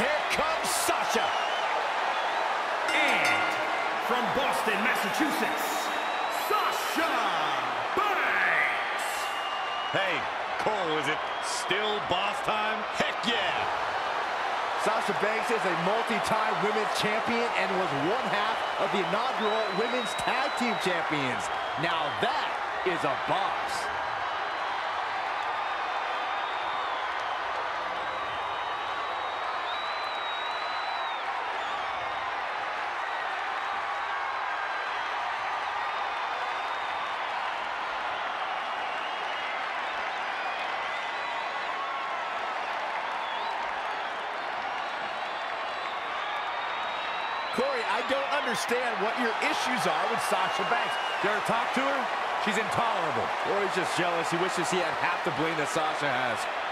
Here comes Sasha. And from Boston, Massachusetts, Sasha Banks. Hey, Cole, is it still boss time? Heck yeah. Sasha Banks is a multi-time women's champion and was one half of the inaugural women's tag team champions. Now that is a boss. Corey, I don't understand what your issues are with Sasha Banks. You ever talk to her? She's intolerable. Corey's just jealous. He wishes he had half the bling that Sasha has.